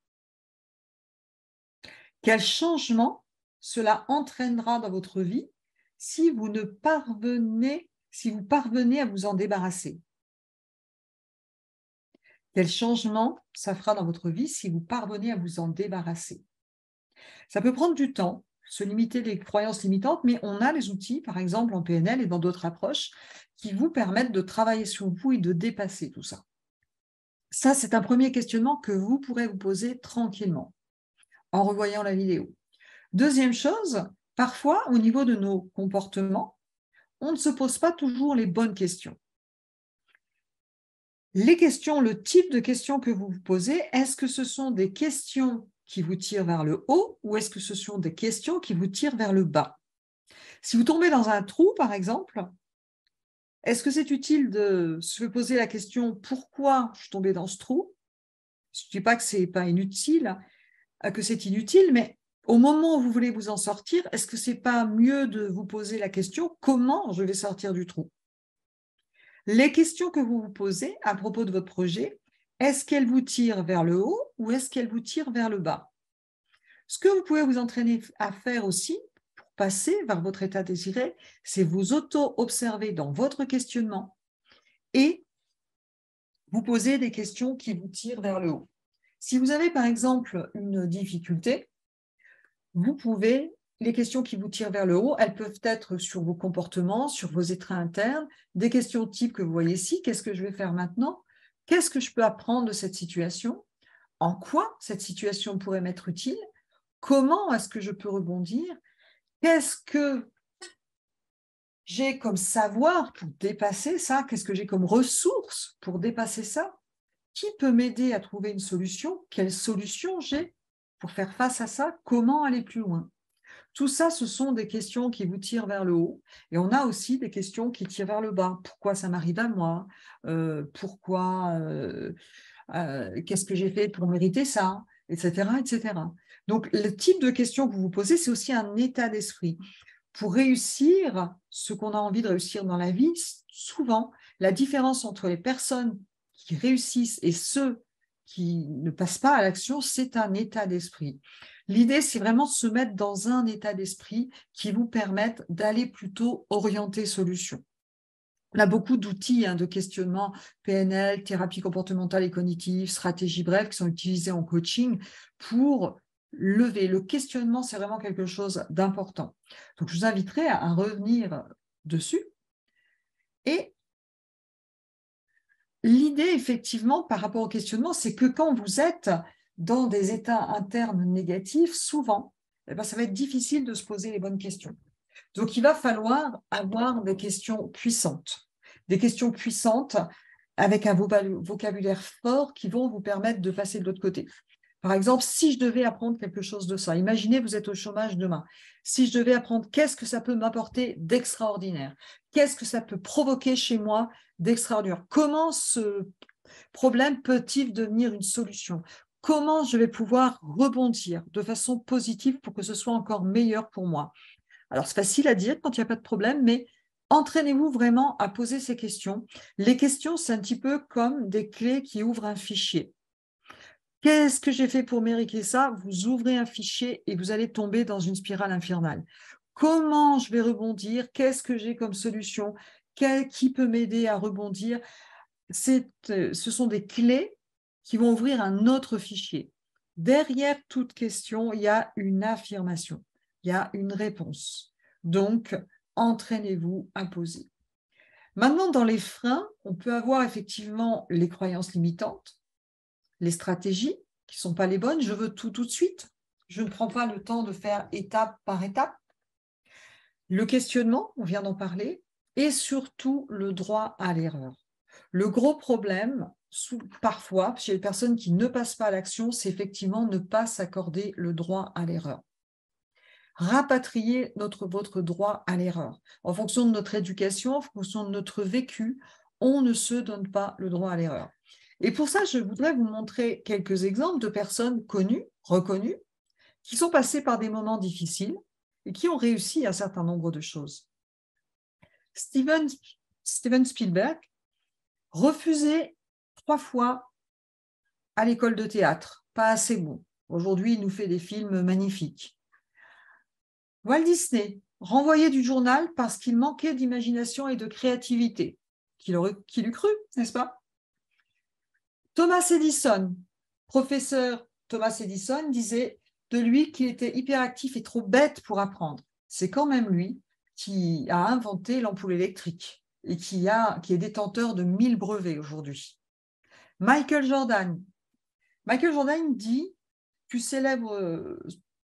Quel changement cela entraînera dans votre vie? Si vous ne parvenez, si vous parvenez à vous en débarrasser, quel changement ça fera dans votre vie si vous parvenez à vous en débarrasser? Ça peut prendre du temps, se limiter les croyances limitantes, mais on a les outils, par exemple en P N L et dans d'autres approches, qui vous permettent de travailler sur vous et de dépasser tout ça. Ça, c'est un premier questionnement que vous pourrez vous poser tranquillement en revoyant la vidéo. Deuxième chose, parfois, au niveau de nos comportements, on ne se pose pas toujours les bonnes questions. les questions, le type de questions que vous vous posez, est-ce que ce sont des questions qui vous tirent vers le haut ou est-ce que ce sont des questions qui vous tirent vers le bas? Si vous tombez dans un trou, par exemple, est-ce que c'est utile de se poser la question « Pourquoi je suis tombé dans ce trou ?» Je ne dis pas que ce n'est pas inutile, que c'est inutile, mais au moment où vous voulez vous en sortir, est-ce que ce n'est pas mieux de vous poser la question « Comment je vais sortir du trou ?» Les questions que vous vous posez à propos de votre projet, est-ce qu'elles vous tirent vers le haut ou est-ce qu'elles vous tirent vers le bas? Ce que vous pouvez vous entraîner à faire aussi, passer vers votre état désiré, c'est vous auto-observer dans votre questionnement et vous poser des questions qui vous tirent vers le haut. Si vous avez par exemple une difficulté, vous pouvez, les questions qui vous tirent vers le haut, elles peuvent être sur vos comportements, sur vos étraits internes, des questions type que vous voyez ici, qu'est-ce que je vais faire maintenant? Qu'est-ce que je peux apprendre de cette situation? En quoi cette situation pourrait m'être utile? Comment est-ce que je peux rebondir? Qu'est-ce que j'ai comme savoir pour dépasser ça? Qu'est-ce que j'ai comme ressources pour dépasser ça? Qui peut m'aider à trouver une solution? Quelle solution j'ai pour faire face à ça? Comment aller plus loin? Tout ça, ce sont des questions qui vous tirent vers le haut. Et on a aussi des questions qui tirent vers le bas. Pourquoi ça m'arrive à moi? euh, Pourquoi euh, euh, Qu'est-ce que j'ai fait pour mériter ça? Etc., et cetera. Donc, le type de questions que vous vous posez, c'est aussi un état d'esprit. Pour réussir ce qu'on a envie de réussir dans la vie, souvent, la différence entre les personnes qui réussissent et ceux qui ne passent pas à l'action, c'est un état d'esprit. L'idée, c'est vraiment de se mettre dans un état d'esprit qui vous permette d'aller plutôt orienter solution. On a beaucoup d'outils hein, de questionnement, P N L, thérapie comportementale et cognitive, stratégie, bref, qui sont utilisés en coaching pour lever. Le questionnement, c'est vraiment quelque chose d'important. Donc, je vous inviterai à, à revenir dessus. Et l'idée, effectivement, par rapport au questionnement, c'est que quand vous êtes dans des états internes négatifs, souvent, eh bien, ça va être difficile de se poser les bonnes questions. Donc, il va falloir avoir des questions puissantes, des questions puissantes avec un vocabulaire fort qui vont vous permettre de passer de l'autre côté. Par exemple, si je devais apprendre quelque chose de ça, imaginez vous êtes au chômage demain, si je devais apprendre qu'est-ce que ça peut m'apporter d'extraordinaire, qu'est-ce que ça peut provoquer chez moi d'extraordinaire, comment ce problème peut-il devenir une solution ? Comment je vais pouvoir rebondir de façon positive pour que ce soit encore meilleur pour moi ? Alors, c'est facile à dire quand il n'y a pas de problème, mais entraînez-vous vraiment à poser ces questions. Les questions, c'est un petit peu comme des clés qui ouvrent un fichier. Qu'est-ce que j'ai fait pour mériter ça? Vous ouvrez un fichier et vous allez tomber dans une spirale infernale. Comment je vais rebondir? Qu'est-ce que j'ai comme solution? Qui peut m'aider à rebondir? C'est, euh, ce sont des clés qui vont ouvrir un autre fichier. Derrière toute question, il y a une affirmation. Il y a une réponse. Donc, entraînez-vous à poser. Maintenant, dans les freins, on peut avoir effectivement les croyances limitantes, les stratégies qui ne sont pas les bonnes. Je veux tout tout de suite. Je ne prends pas le temps de faire étape par étape. Le questionnement, on vient d'en parler, et surtout le droit à l'erreur. Le gros problème, parfois, chez les personnes qui ne passent pas à l'action, c'est effectivement ne pas s'accorder le droit à l'erreur. Rapatrier notre, votre droit à l'erreur. En fonction de notre éducation, en fonction de notre vécu, on ne se donne pas le droit à l'erreur. Et pour ça, je voudrais vous montrer quelques exemples de personnes connues, reconnues, qui sont passées par des moments difficiles et qui ont réussi un certain nombre de choses. Steven, Steven Spielberg refusait trois fois à l'école de théâtre, pas assez bon. Aujourd'hui, il nous fait des films magnifiques. Walt Disney, renvoyé du journal parce qu'il manquait d'imagination et de créativité. Qui l'eût cru, n'est-ce pas? Thomas Edison, professeur Thomas Edison, disait de lui qu'il était hyperactif et trop bête pour apprendre. C'est quand même lui qui a inventé l'ampoule électrique et qui, a, qui est détenteur de mille brevets aujourd'hui. Michael Jordan. Michael Jordan dit, plus célèbre,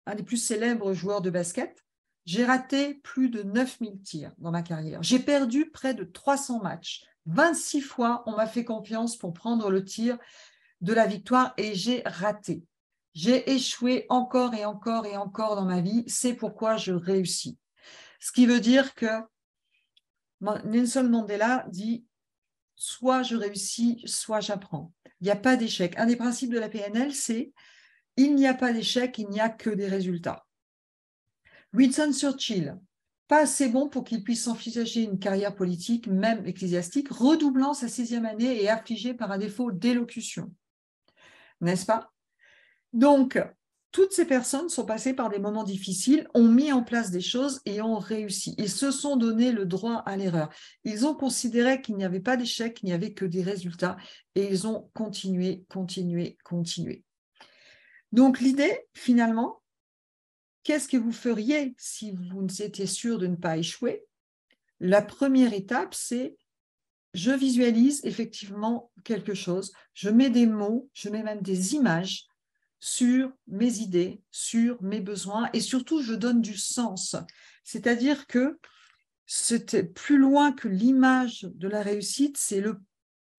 un des plus célèbres joueurs de basket, j'ai raté plus de neuf mille tirs dans ma carrière. J'ai perdu près de trois cents matchs. vingt-six fois, on m'a fait confiance pour prendre le tir de la victoire et j'ai raté. J'ai échoué encore et encore et encore dans ma vie. C'est pourquoi je réussis. Ce qui veut dire que Nelson Mandela dit « soit je réussis, soit j'apprends ». Il n'y a pas d'échec. Un des principes de la P N L, c'est « il n'y a pas d'échec, il n'y a que des résultats ». Winston Churchill, pas assez bon pour qu'il puisse s'envisager une carrière politique, même ecclésiastique, redoublant sa sixième année et affligé par un défaut d'élocution. N'est-ce pas? Donc, toutes ces personnes sont passées par des moments difficiles, ont mis en place des choses et ont réussi. Ils se sont donné le droit à l'erreur. Ils ont considéré qu'il n'y avait pas d'échec, qu'il n'y avait que des résultats et ils ont continué, continué, continué. Donc, l'idée, finalement, qu'est-ce que vous feriez si vous étiez sûr de ne pas échouer? La première étape, c'est je visualise effectivement quelque chose, je mets des mots, je mets même des images sur mes idées, sur mes besoins et surtout, je donne du sens. C'est-à-dire que c'était plus loin que l'image de la réussite, c'est le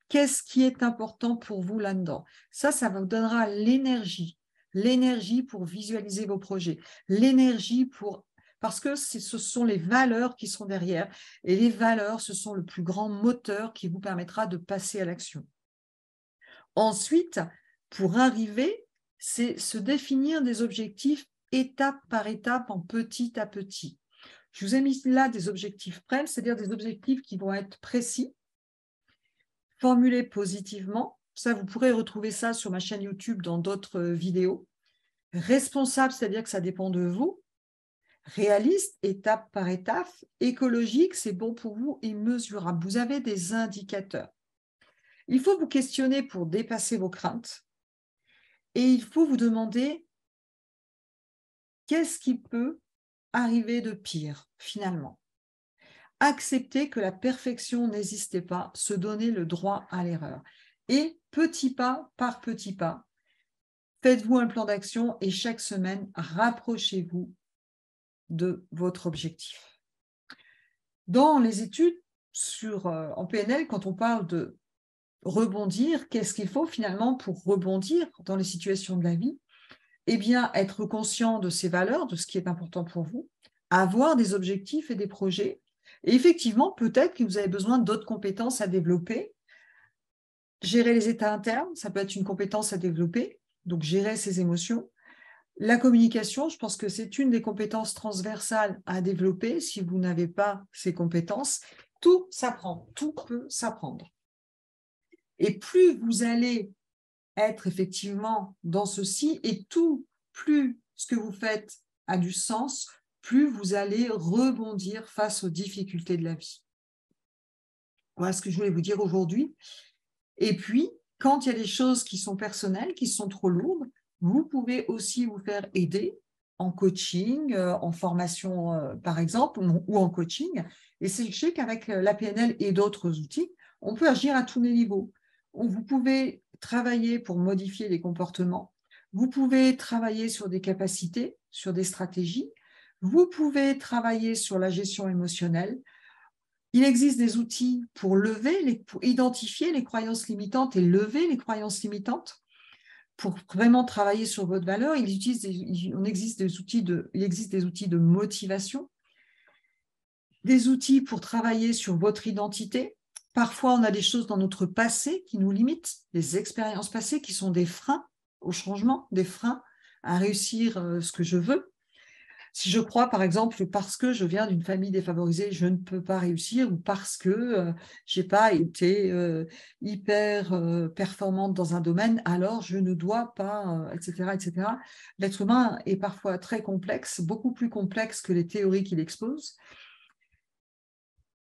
qu'est-ce qui est important pour vous là-dedans. Ça, ça vous donnera l'énergie. L'énergie pour visualiser vos projets, l'énergie pour... Parce que ce sont les valeurs qui sont derrière et les valeurs, ce sont le plus grand moteur qui vous permettra de passer à l'action. Ensuite, pour arriver, c'est se définir des objectifs étape par étape, en petit à petit. Je vous ai mis là des objectifs prêts, c'est-à-dire des objectifs qui vont être précis, formulés positivement. Ça, vous pourrez retrouver ça sur ma chaîne YouTube dans d'autres vidéos. Responsable, c'est-à-dire que ça dépend de vous. Réaliste, étape par étape. Écologique, c'est bon pour vous et mesurable. Vous avez des indicateurs. Il faut vous questionner pour dépasser vos craintes. Et il faut vous demander qu'est-ce qui peut arriver de pire, finalement. Accepter que la perfection n'existait pas, se donner le droit à l'erreur. Et petit pas par petit pas, faites-vous un plan d'action et chaque semaine, rapprochez-vous de votre objectif. Dans les études sur, euh, en P N L, quand on parle de rebondir, qu'est-ce qu'il faut finalement pour rebondir dans les situations de la vie? Eh bien, être conscient de ses valeurs, de ce qui est important pour vous, avoir des objectifs et des projets. Et effectivement, peut-être que vous avez besoin d'autres compétences à développer. Gérer les états internes, ça peut être une compétence à développer, donc gérer ses émotions. La communication, je pense que c'est une des compétences transversales à développer si vous n'avez pas ces compétences. Tout s'apprend, tout peut s'apprendre. Et plus vous allez être effectivement dans ceci, et tout, plus ce que vous faites a du sens, plus vous allez rebondir face aux difficultés de la vie. Voilà ce que je voulais vous dire aujourd'hui. Et puis, quand il y a des choses qui sont personnelles, qui sont trop lourdes, vous pouvez aussi vous faire aider en coaching, en formation par exemple, ou en coaching. Et sachez qu'avec la P N L et d'autres outils, on peut agir à tous les niveaux. Vous pouvez travailler pour modifier les comportements, vous pouvez travailler sur des capacités, sur des stratégies, vous pouvez travailler sur la gestion émotionnelle. Il existe des outils pour, lever les, pour identifier les croyances limitantes et lever les croyances limitantes pour vraiment travailler sur votre valeur. Il existe des, on existe des outils de, il existe des outils de motivation, des outils pour travailler sur votre identité. Parfois, on a des choses dans notre passé qui nous limitent, des expériences passées qui sont des freins au changement, des freins à réussir ce que je veux. Si je crois, par exemple, parce que je viens d'une famille défavorisée, je ne peux pas réussir ou parce que euh, je n'ai pas été euh, hyper euh, performante dans un domaine, alors je ne dois pas, euh, et cetera, et cetera. L'être humain est parfois très complexe, beaucoup plus complexe que les théories qu'il expose.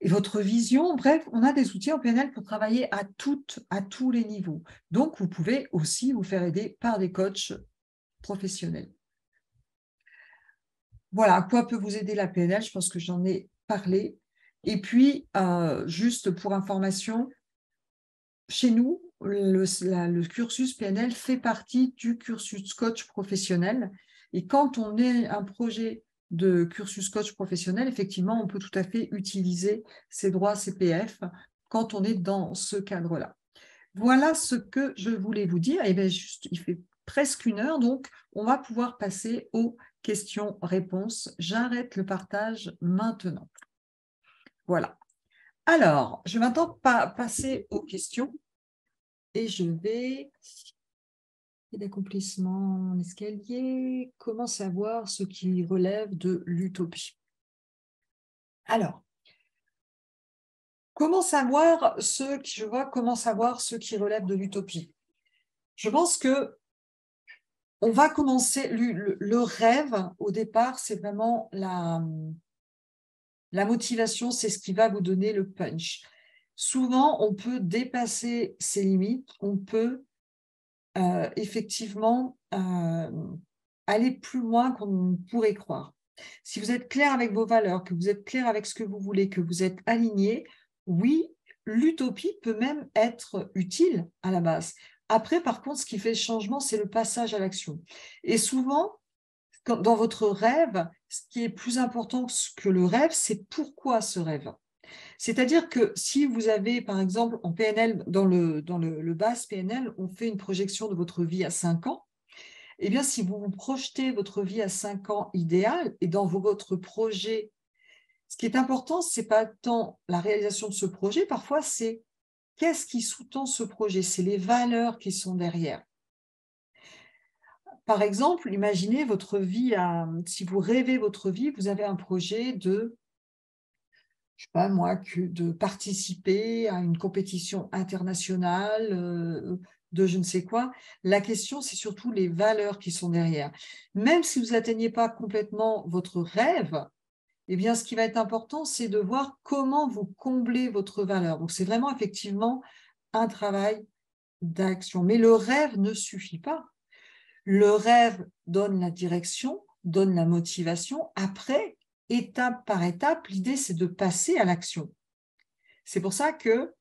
Et votre vision, bref, on a des outils en P N L pour travailler à, toutes, à tous les niveaux. Donc, vous pouvez aussi vous faire aider par des coachs professionnels. Voilà, à quoi peut vous aider la P N L? Je pense que j'en ai parlé. Et puis, euh, juste pour information, chez nous, le, la, le cursus P N L fait partie du cursus coach professionnel. Et quand on est un projet de cursus coach professionnel, effectivement, on peut tout à fait utiliser ces droits C P F quand on est dans ce cadre-là. Voilà ce que je voulais vous dire. Et bien juste, il fait presque une heure, donc on va pouvoir passer aux questions-réponses. J'arrête le partage maintenant. Voilà. Alors, je vais maintenant pas passer aux questions et je vais... D'accomplissement en escalier, comment savoir ce qui relève de l'utopie? Alors, comment savoir ce qui, je vois, comment savoir ce qui relève de l'utopie? Je pense que on va commencer, le, le rêve au départ, c'est vraiment la, la motivation, c'est ce qui va vous donner le punch. Souvent, on peut dépasser ses limites, on peut Euh, effectivement euh, aller plus loin qu'on ne pourrait croire. Si vous êtes clair avec vos valeurs, que vous êtes clair avec ce que vous voulez, que vous êtes aligné, oui, l'utopie peut même être utile à la base. Après, par contre, ce qui fait changement, c'est le passage à l'action. Et souvent, quand, dans votre rêve, ce qui est plus important que le rêve, c'est pourquoi ce rêve. C'est-à-dire que si vous avez, par exemple, en P N L, dans le, dans le, le base P N L, on fait une projection de votre vie à cinq ans, eh bien, si vous vous projetez votre vie à cinq ans idéale et dans votre projet, ce qui est important, ce n'est pas tant la réalisation de ce projet, parfois c'est qu'est-ce qui sous-tend ce projet, c'est les valeurs qui sont derrière. Par exemple, imaginez votre vie, à, si vous rêvez votre vie, vous avez un projet de... je sais pas moi, que de participer à une compétition internationale, euh, de je ne sais quoi. La question, c'est surtout les valeurs qui sont derrière. Même si vous n'atteignez pas complètement votre rêve, eh bien, ce qui va être important, c'est de voir comment vous comblez votre valeur. Donc, c'est vraiment effectivement un travail d'action. Mais le rêve ne suffit pas. Le rêve donne la direction, donne la motivation. Après, étape par étape, l'idée, c'est de passer à l'action. C'est pour ça que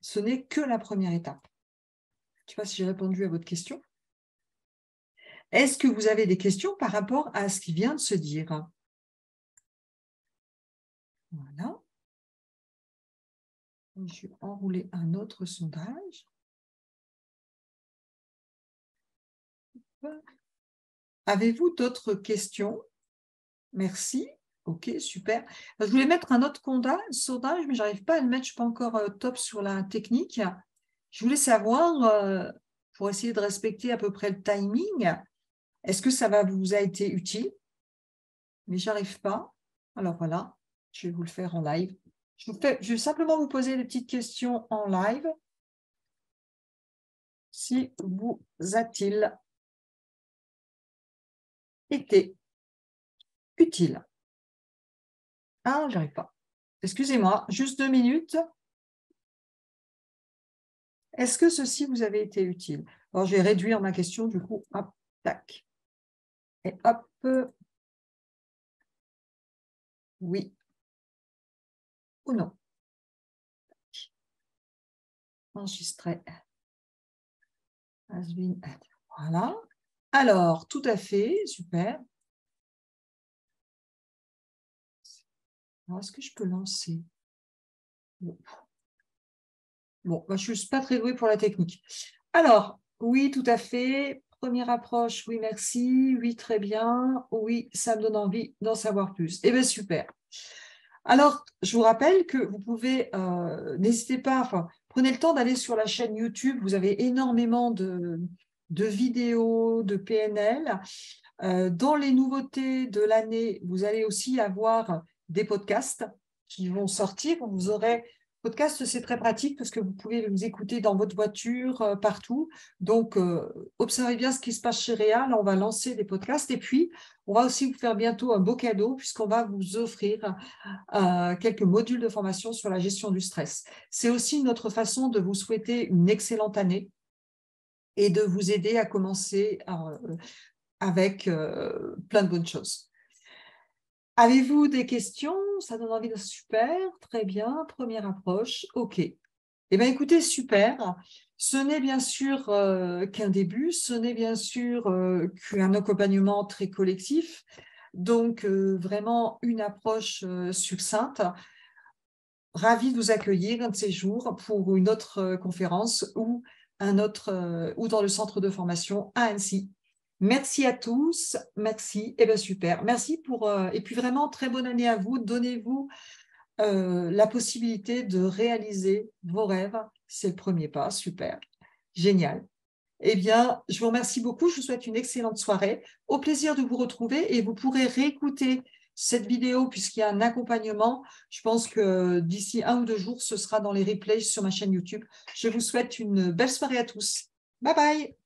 ce n'est que la première étape. Je ne sais pas si j'ai répondu à votre question. Est-ce que vous avez des questions par rapport à ce qui vient de se dire? Voilà. Je vais enrouler un autre sondage. Avez-vous d'autres questions? Merci. Ok, super. Je voulais mettre un autre sondage, mais je n'arrive pas à le mettre, je ne suis pas encore top sur la technique. Je voulais savoir, euh, pour essayer de respecter à peu près le timing, est-ce que ça va, vous a été utile? Mais je n'arrive pas. Alors voilà, je vais vous le faire en live. Je, vous fais, je vais simplement vous poser des petites questions en live. Si vous a-t-il été utile? Ah, j'arrive pas. Excusez-moi, juste deux minutes. Est-ce que ceci vous avait été utile? Alors, je vais réduire ma question, du coup, hop, tac. Et hop. Oui. Ou non. Enregistré. Voilà. Alors, tout à fait, super. Est-ce que je peux lancer? Bon, bon bah, je ne suis pas très douée pour la technique. Alors, oui, tout à fait. Première approche, oui, merci. Oui, très bien. Oui, ça me donne envie d'en savoir plus. Eh bien, super. Alors, je vous rappelle que vous pouvez, euh, n'hésitez pas, enfin, prenez le temps d'aller sur la chaîne YouTube. Vous avez énormément de, de vidéos, de P N L. Euh, dans les nouveautés de l'année, vous allez aussi avoir des podcasts qui vont sortir. Vous aurez... Podcast, c'est très pratique parce que vous pouvez nous écouter dans votre voiture, euh, partout. Donc, euh, observez bien ce qui se passe chez Réa. Là, on va lancer des podcasts. Et puis, on va aussi vous faire bientôt un beau cadeau puisqu'on va vous offrir euh, quelques modules de formation sur la gestion du stress. C'est aussi notre façon de vous souhaiter une excellente année et de vous aider à commencer euh, avec euh, plein de bonnes choses. Avez-vous des questions? Ça donne envie de... Super, très bien, première approche, ok. Eh bien, écoutez, super. Ce n'est bien sûr euh, qu'un début, ce n'est bien sûr euh, qu'un accompagnement très collectif, donc euh, vraiment une approche euh, succincte. Ravi de vous accueillir un de ces jours pour une autre euh, conférence ou, un autre, euh, ou dans le centre de formation à Annecy. Merci à tous, merci, et bien super, merci pour, euh, et puis vraiment très bonne année à vous, donnez-vous euh, la possibilité de réaliser vos rêves, c'est le premier pas, super, génial. Eh bien, je vous remercie beaucoup, je vous souhaite une excellente soirée, au plaisir de vous retrouver et vous pourrez réécouter cette vidéo puisqu'il y a un accompagnement, je pense que d'ici un ou deux jours, ce sera dans les replays sur ma chaîne YouTube. Je vous souhaite une belle soirée à tous, bye bye.